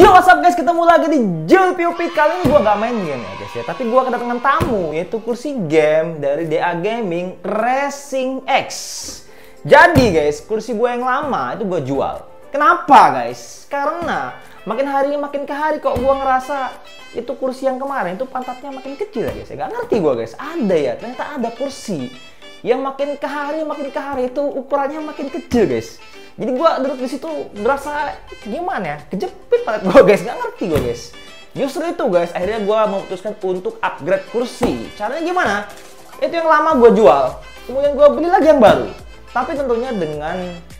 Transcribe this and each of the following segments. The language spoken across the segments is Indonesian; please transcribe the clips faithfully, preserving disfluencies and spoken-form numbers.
Yo, what's up guys, ketemu lagi di JulfiUpi. Kali ini gue gak main game ya guys ya, tapi gue kedatangan tamu, yaitu kursi game dari D A Gaming Racing X. Jadi guys, kursi gue yang lama itu gue jual. Kenapa guys? Karena makin hari makin ke hari kok gue ngerasa itu kursi yang kemarin itu pantatnya makin kecil ya guys ya. Gak ngerti gue guys, ada ya, ternyata ada kursi yang makin ke hari makin ke hari itu ukurannya makin kecil guys. Jadi gue duduk di situ berasa gimana ya, kejepit palet gue guys, nggak ngerti gue guys. Justru itu guys, akhirnya gue memutuskan untuk upgrade kursi. Caranya gimana? Itu yang lama gue jual, kemudian gue beli lagi yang baru. Tapi tentunya dengan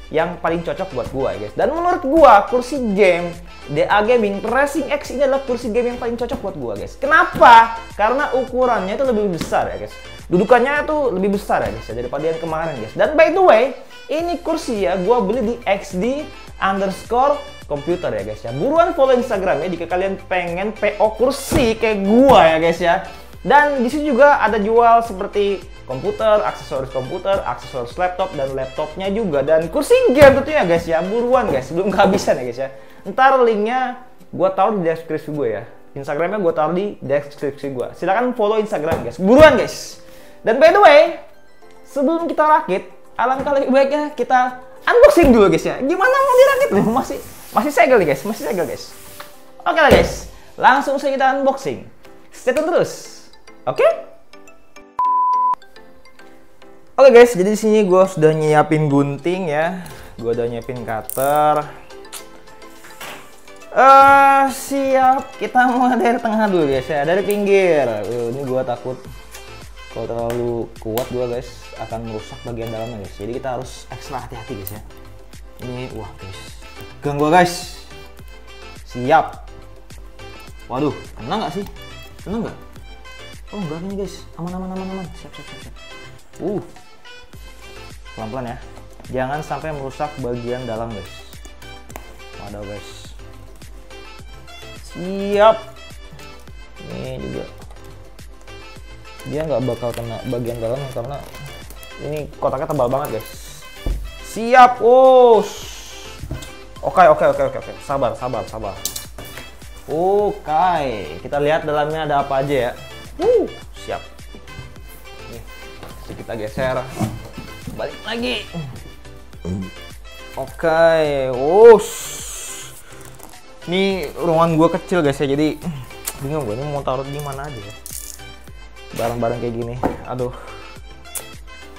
yang paling cocok buat gue guys. Dan menurut gue kursi game D A Gaming Racing X ini adalah kursi game yang paling cocok buat gue guys. Kenapa? Karena ukurannya itu lebih besar ya guys. Dudukannya tuh lebih besar ya guys ya, daripada yang kemarin guys. Dan by the way, ini kursi ya, gue beli di X D underscore computer ya guys ya. Buruan follow Instagramnya jika kalian pengen P O kursi kayak gue ya guys ya. Dan di sini juga ada jual seperti komputer, aksesoris komputer, aksesoris laptop, dan laptopnya juga. Dan kursi game tentunya guys ya, buruan guys, sebelum kehabisan ya guys ya. Ntar linknya gue taruh di deskripsi gue ya. Instagramnya gue taruh di deskripsi gue. Silahkan follow Instagram guys, buruan guys. Dan by the way, sebelum kita rakit, alangkah lebih baiknya kita unboxing dulu guys ya. Gimana mau dirakit? Masih masih segel nih guys, masih segel guys. Oke lah guys, langsung saja kita unboxing. Stay tune terus. Oke? Okay? Oke okay guys, jadi di sini gue sudah nyiapin gunting ya. Gue udah nyiapin cutter. Eh uh, siap, kita mulai dari tengah dulu guys ya, dari pinggir. Uh, ini gue takut kalau terlalu kuat gue guys akan merusak bagian dalamnya guys. Jadi kita harus ekstra hati-hati guys ya. Ini wah guys, pegang gue guys. Siap. Waduh, kena nggak sih? Kena nggak? Oh enggak ini guys, aman-aman aman-aman. Siap siap siap. Uh, pelan-pelan ya. Jangan sampai merusak bagian dalam guys. Waduh guys. Siap. Ini juga. Dia nggak bakal kena bagian dalamnya karena ini kotaknya tebal banget guys. Siap. Oh, oke oke oke oke oke, sabar sabar sabar. Oke okay. Kita lihat dalamnya ada apa aja ya. Uh, siap. Nih, kita geser balik lagi. Oke okay. Oh, ini ruangan gue kecil guys ya, jadi bingung gue ini mau taruh di mana aja ya barang-barang kayak gini. Aduh.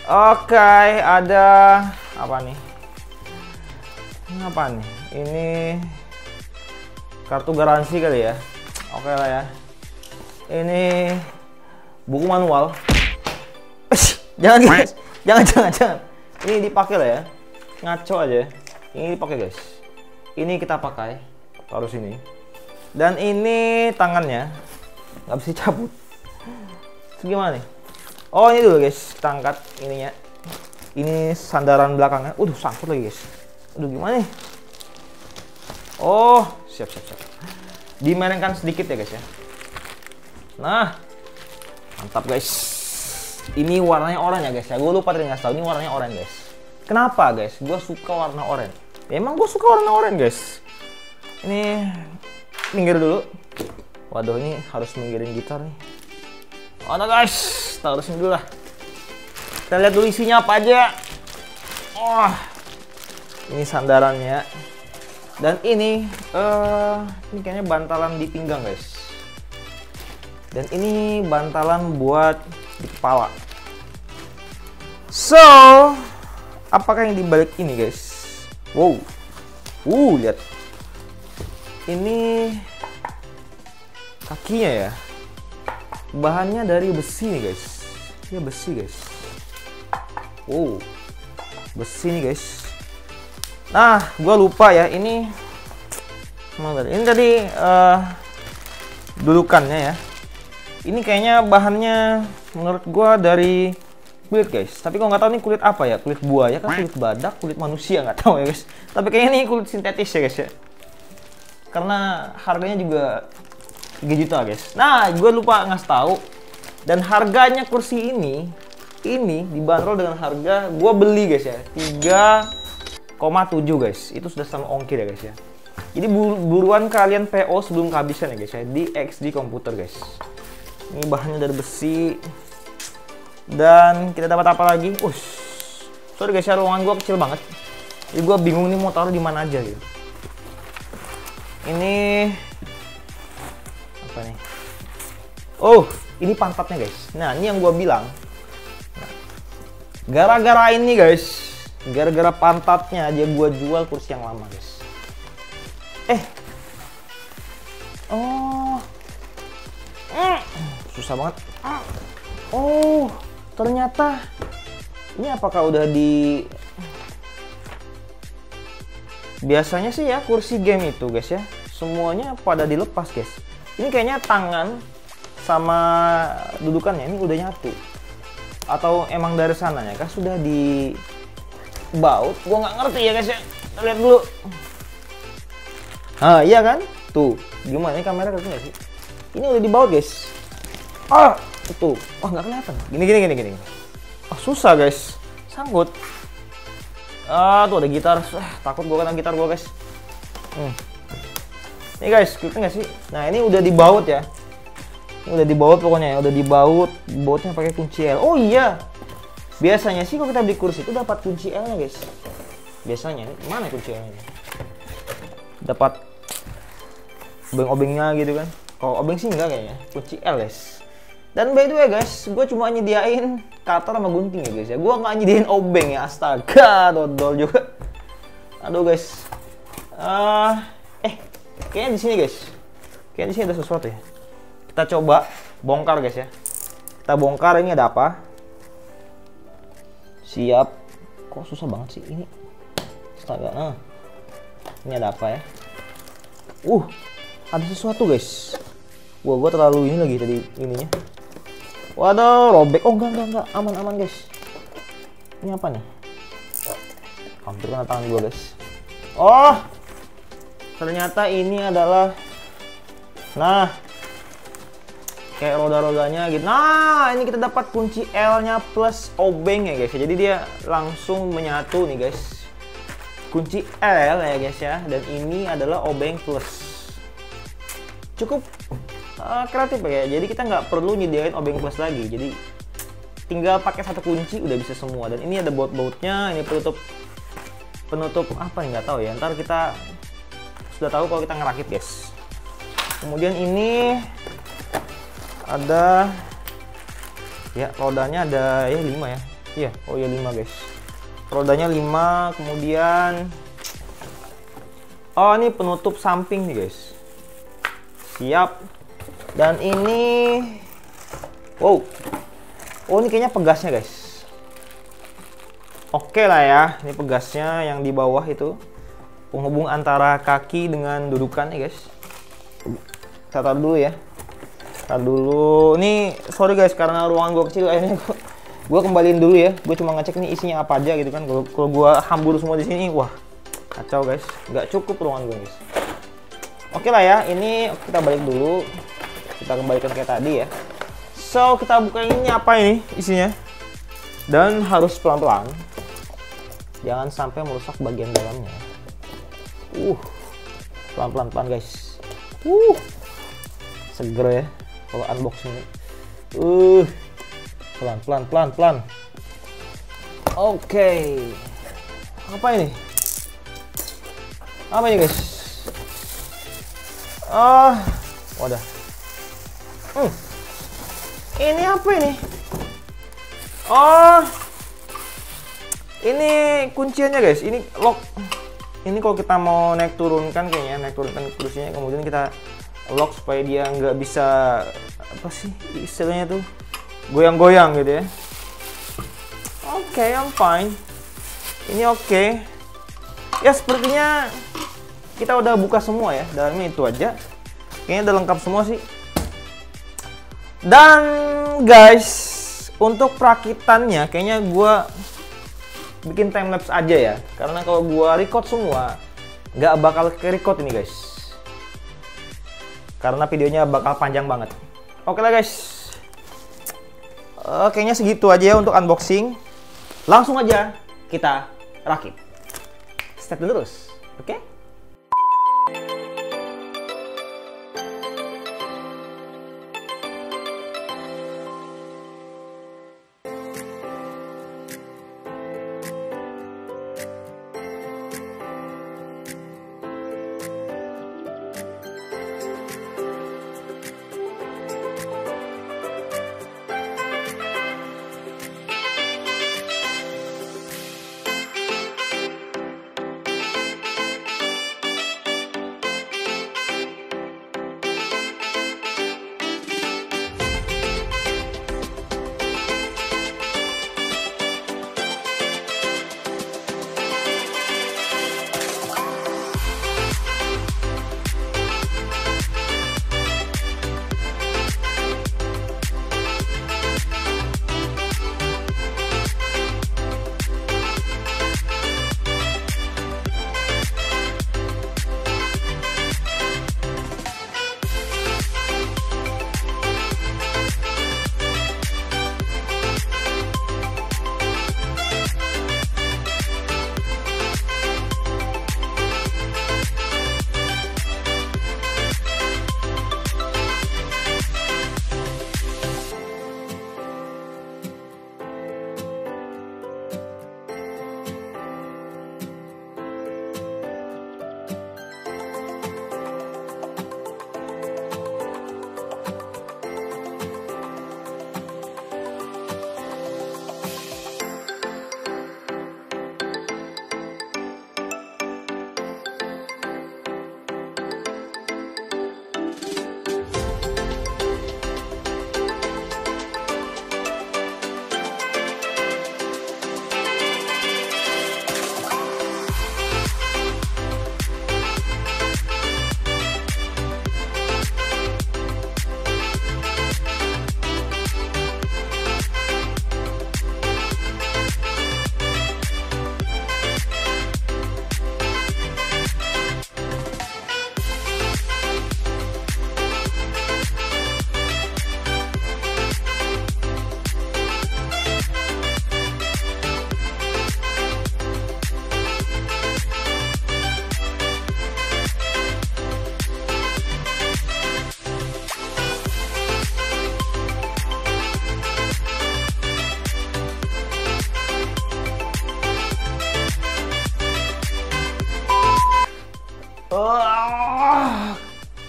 Oke, okay, ada apa nih? Ini apa nih? Ini kartu garansi kali ya. Oke okay lah ya. Ini buku manual. Jangan guys. Jangan jangan jangan. Ini dipakai lah ya. Ngaco aja. Ini dipakai guys. Ini kita pakai taruh sini. Dan ini tangannya nggak bisa cabut. Gimana nih? Oh ini dulu guys, kita angkat ininya. Ini sandaran belakangnya. Udah sangkut lagi guys. Aduh gimana nih? Oh siap siap siap. Dimainkan sedikit ya guys ya. Nah mantap guys. Ini warnanya oranye ya guys ya. Gue lupa tadi ngasih tau ini warnanya oranye guys. Kenapa guys? Gue suka warna oranye. Ya, emang gue suka warna oranye guys. Ini minggir dulu. Waduh ini harus minggirin gitar nih. Oh no guys, taruh sini dulu lah. Kita lihat dulu isinya apa aja. Oh, ini sandarannya. Dan ini, uh, ini kayaknya bantalan di pinggang guys. Dan ini bantalan buat di kepala. So, apakah yang dibalik ini guys? Wow, uh lihat. Ini kakinya ya. Bahannya dari besi nih guys. Ya besi guys. Wow, besi nih guys. Nah, gue lupa ya. Ini, ini tadi uh, dudukannya ya. Ini kayaknya bahannya menurut gue dari kulit guys. Tapi gue nggak tahu nih kulit apa ya. Kulit buaya kan, kulit badak, kulit manusia nggak tahu ya guys. Tapi kayaknya ini kulit sintetis ya guys ya. Karena harganya juga tiga juta guys. Nah, gue lupa ngasih tahu. Dan harganya kursi ini, ini dibanderol dengan harga gue beli guys ya tiga koma tujuh guys. Itu sudah sama ongkir ya guys ya. Jadi buruan kalian P O sebelum kehabisan ya guys ya, di X D Computer guys. Ini bahannya dari besi. Dan kita dapat apa lagi? Ush. Sorry guys ya, ruangan gua kecil banget. Jadi gua bingung nih mau taruh di mana aja gitu. Ini apa nih? Oh, ini pantatnya guys. Nah, ini yang gua bilang. Gara-gara ini guys, gara-gara pantatnya aja gua jual kursi yang lama guys. Eh, oh, susah banget. Oh, ternyata ini apakah udah di? Biasanya sih ya kursi game itu guys ya, semuanya pada dilepas guys. Ini kayaknya tangan sama dudukannya ini udah nyatu. Atau emang dari sananya kah sudah dibaut? Gua nggak ngerti ya guys ya. Kita lihat dulu. Ah iya kan? Tuh, gimana ini kamera kelihatan nggak sih? Ini udah dibaut guys. Ah, tuh. Wah, nggak kelihatan. Gini gini gini gini. Ah, susah guys. Sanggut. Ah, tuh ada gitar. Ah, takut gua kena gitar gua guys. Hmm. Ini guys, kelihatan nggak sih? Nah, ini udah dibaut ya. Ini udah dibaut pokoknya ya, udah dibaut. Bautnya pakai kunci L. Oh iya. Biasanya sih kalau kita beli kursi itu dapat kunci L-nya guys. Biasanya. Mana kunci L-nya? Dapat obeng-obengnya gitu kan. Kalau obeng sih enggak kayaknya, kunci L guys. Dan by the way guys, gue cuma nyediain cutter sama gunting ya guys ya. Gue nggak nyediain obeng ya, astaga, dodol juga. Aduh guys. Uh, eh, kayaknya di sini guys. Kayaknya di sini ada sesuatu ya. Kita coba bongkar guys ya. Kita bongkar ini ada apa? Siap. Kok susah banget sih ini? Astaga. Nah. Ini ada apa ya? Uh, ada sesuatu guys. Wah, gua terlalu ini lagi tadi ininya. Waduh, robek. Oh, enggak enggak enggak, aman-aman guys. Ini apa nih? Hampir kena tangan gua guys. Oh, ternyata ini adalah, nah, kayak roda-rodanya gitu. Nah, ini kita dapat kunci L-nya plus obeng ya guys. Jadi dia langsung menyatu nih guys. Kunci L ya guys ya, dan ini adalah obeng plus. Cukup uh, kreatif ya, jadi kita nggak perlu nyediain obeng plus lagi, jadi tinggal pakai satu kunci udah bisa semua. Dan ini ada baut-bautnya, ini penutup penutup apa nggak tahu ya, ntar kita sudah tahu kalau kita ngerakit guys. Kemudian ini ada ya rodanya ada ya lima ya, iya oh ya lima guys. Rodanya lima, kemudian oh ini penutup samping nih guys. Siap. Dan ini wow. Oh ini kayaknya pegasnya guys. Oke lah ya, ini pegasnya yang di bawah itu penghubung antara kaki dengan dudukan ya guys. Kita taruh dulu ya. Taruh dulu. Ini sorry guys karena ruangan gua kecil akhirnya gua gue kembaliin dulu ya, gue cuma ngecek nih isinya apa aja gitu kan. Kalau gue hambur semua di sini, wah kacau guys, nggak cukup ruangan gue guys. Oke lah ya, ini kita balik dulu, kita kembalikan kayak tadi ya. So kita buka ini apa ini isinya, dan harus pelan-pelan, jangan sampai merusak bagian dalamnya. Uh, pelan-pelan pelan guys. Uh, seger ya kalau unboxing. Uh. Pelan, pelan, pelan, pelan. Oke. Okay. Apa ini? Apa ini guys? Ah, wadah. Hmm. Ini apa ini? Oh, ini kunciannya guys. Ini lock. Ini kalau kita mau naik turunkan kayaknya, naik turunkan kursinya, kemudian kita lock supaya dia nggak bisa apa sih istilahnya tuh? Goyang-goyang gitu ya. Oke, okay, I'm fine. Ini oke. Okay. Ya sepertinya kita udah buka semua ya. Dalamnya itu aja. Kayaknya udah lengkap semua sih. Dan guys, untuk perakitannya kayaknya gue bikin timelapse aja ya. Karena kalau gue record semua nggak bakal ke-record ini guys. Karena videonya bakal panjang banget. Oke okay lah guys. Uh, kayaknya segitu aja ya untuk unboxing. Langsung aja kita rakit. Stay tune terus, oke? Okay?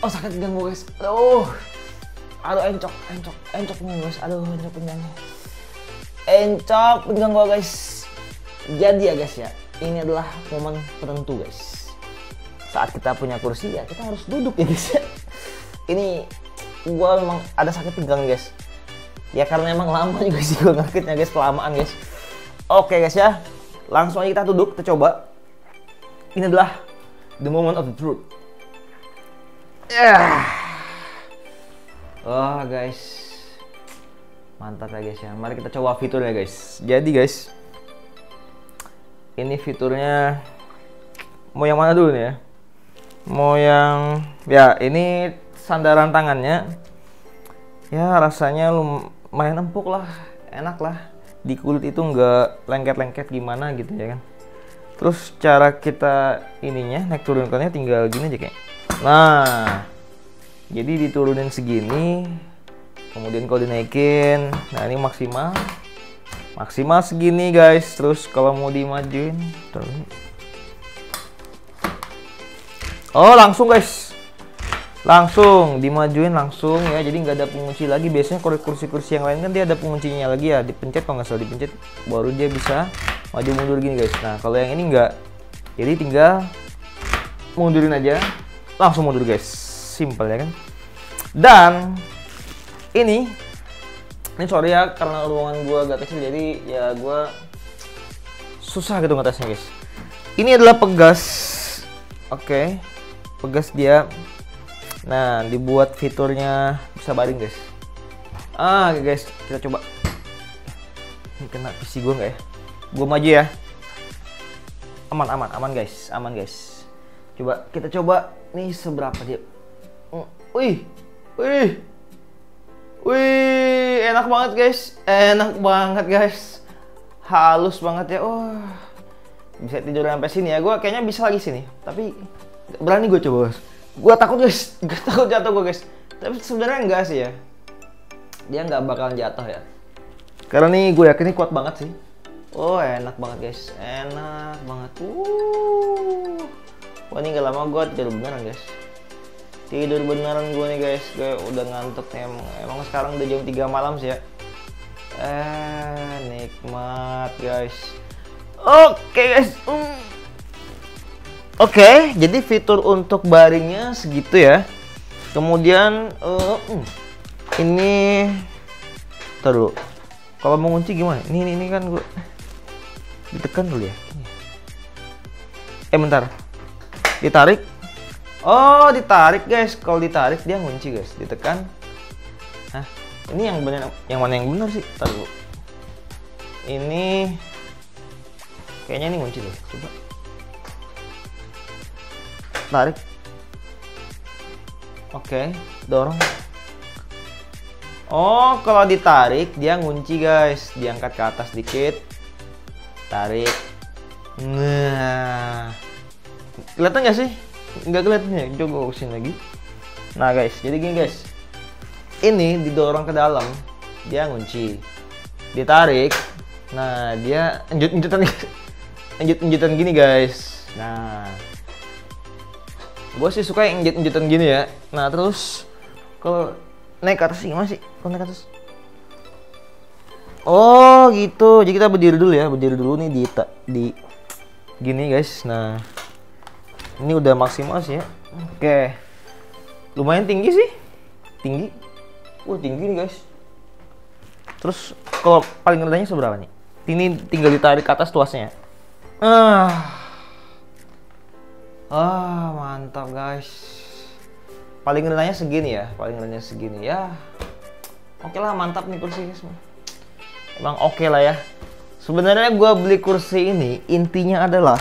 Oh sakit pinggang gue guys. Aduh, aduh encok, encok, encok nih guys. Aduh encok pinggang, encok pinggang gue guys. Jadi ya guys ya, ini adalah momen tertentu guys. Saat kita punya kursi ya kita harus duduk ya guys. Ini gue memang ada sakit pinggang guys. Ya karena emang lama juga sih gue sakitnya guys, kelamaan guys. Oke guys ya, langsung aja kita duduk, kita coba. Ini adalah the moment of the truth. Yeah. Wah guys, mantap ya guys ya. Mari kita coba fiturnya guys. Jadi guys, ini fiturnya mau yang mana dulu nih ya? Mau yang ya ini sandaran tangannya. Ya rasanya lumayan empuk lah, enak lah, di kulit itu nggak lengket-lengket gimana gitu ya kan. Terus cara kita ininya naik turunkannya tinggal gini aja kayak. Nah, jadi diturunin segini, kemudian kalau dinaikin, nah ini maksimal, maksimal segini guys. Terus kalau mau dimajuin, turun. Oh langsung guys. Langsung dimajuin langsung ya, jadi nggak ada pengunci lagi. Biasanya kalau kursi-kursi yang lain kan dia ada penguncinya lagi ya, dipencet kalau nggak salah, dipencet baru dia bisa maju mundur gini guys. Nah kalau yang ini nggak, jadi tinggal mundurin aja langsung mundur guys, simple ya kan. Dan ini ini sorry ya karena ruangan gua agak kecil jadi ya gua susah gitu ngetasnya guys. Ini adalah pegas, oke okay. Pegas dia. Nah, dibuat fiturnya bisa baring guys. Ah, guys, kita coba. Ini kena P C gue nggak ya? Gue maju ya. Aman, aman, aman guys, aman guys. Coba kita coba nih seberapa dia. Wih, wih, wih, enak banget guys, enak banget guys, halus banget ya. Oh, bisa tidur sampai sini ya? Gue kayaknya bisa lagi sini, tapi berani gue coba. Gua takut guys, gua takut jatuh gua guys. Tapi sebenarnya enggak sih ya. Dia nggak bakalan jatuh ya. Karena nih gue yakin ini kuat banget sih. Oh enak banget guys, enak banget. Uh, wah ini nggak lama gue tidur beneran guys. Tidur beneran gue nih guys, gue udah ngantuk emang. Emang sekarang udah jam tiga malam sih ya. Eh nikmat guys. Oke okay, guys. Mm. Oke, okay, jadi fitur untuk baringnya segitu ya. Kemudian uh, ini, ntar dulu. Kalau mau kunci gimana? Ini, ini, ini kan gue ditekan dulu ya. Eh, bentar. Ditarik. Oh, ditarik guys. Kalau ditarik dia ngunci guys. Ditekan. Hah, ini yang bener, yang mana yang benar sih? Ntar dulu. Ini, kayaknya ini ngunci deh. Coba. Tarik, oke, okay, dorong. Oh, kalau ditarik dia ngunci guys, diangkat ke atas dikit, tarik. Nah, kelihatan nggak sih? Nggak kelihatan ya? Coba usin lagi. Nah guys, jadi gini guys, ini didorong ke dalam, dia ngunci, ditarik. Nah dia lanjut-lanjutan, lanjut-lanjutan gini guys. Nah. Gue sih suka yang injet-injetan gini ya. Nah terus kalau naik ke atas gimana sih? Kalau naik ke atas? Oh gitu. Jadi kita berdiri dulu ya, berdiri dulu nih di di gini guys. Nah ini udah maksimal sih ya. Oke, lumayan tinggi sih, tinggi. Wah tinggi nih guys. Terus kalau paling rendahnya seberapa nih? Ini tinggal ditarik ke atas tuasnya. Ah. Ah, mantap guys. Paling rendahnya segini ya, paling rendahnya segini ya. Oke lah, mantap nih kursi guys. Emang oke lah ya. Sebenarnya gue beli kursi ini intinya adalah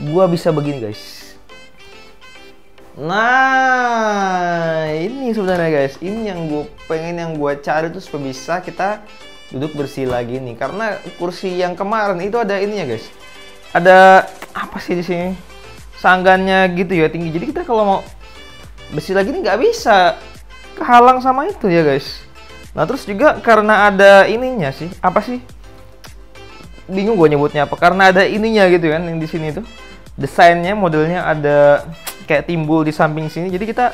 gue bisa begini guys. Nah, ini sebenarnya guys, ini yang gue pengen, yang gue cari tuh supaya bisa kita duduk bersih lagi nih. Karena kursi yang kemarin itu ada ininya guys. Ada apa sih di sini? Sanggannya gitu ya tinggi, jadi kita kalau mau bersih lagi ini nggak bisa, kehalang sama itu ya guys. Nah terus juga karena ada ininya sih, apa sih? Bingung gue nyebutnya apa? Karena ada ininya gitu kan yang di sini tuh, desainnya modelnya ada kayak timbul di samping sini, jadi kita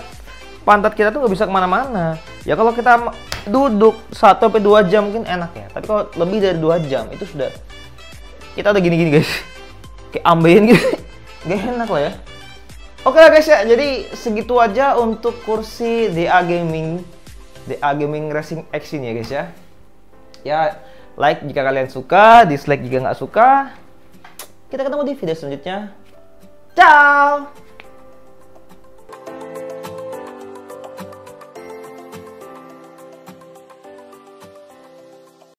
pantat kita tuh nggak bisa kemana-mana. Ya kalau kita duduk satu sampai dua jam mungkin enak ya, tapi kalau lebih dari dua jam itu sudah kita udah gini-gini guys, kayak ambein gitu, gak enak lah ya. Oke lah guys ya, jadi segitu aja untuk kursi D A Gaming D A Gaming Racing X ini ya guys ya. Ya, like jika kalian suka, dislike jika nggak suka. Kita ketemu di video selanjutnya. Ciao!